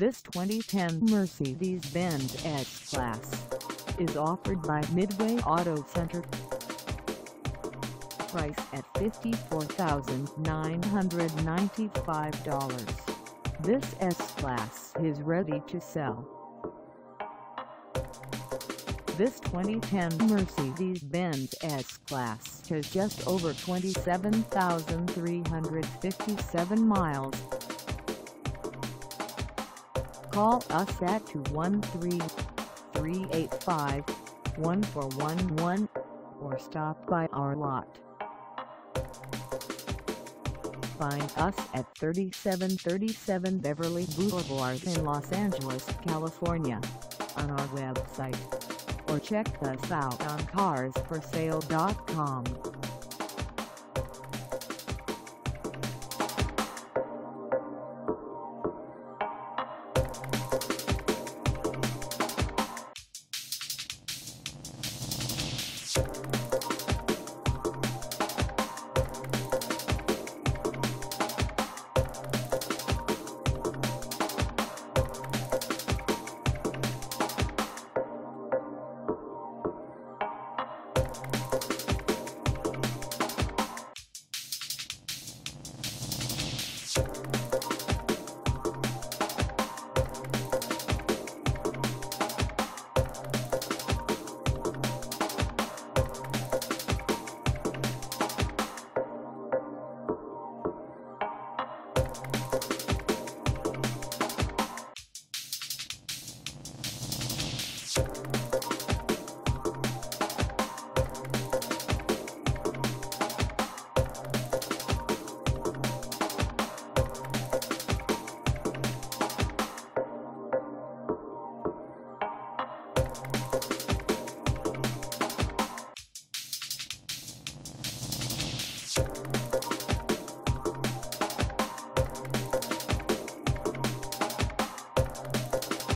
This 2010 Mercedes-Benz S-Class is offered by Midway Auto Center. Price at $54,995. This S-Class is ready to sell. This 2010 Mercedes-Benz S-Class has just over 27,357 miles. Call us at 213-385-1411 or stop by our lot. Find us at 3737 Beverly Blvd in Los Angeles, California, on our website, or check us out on carsforsale.com.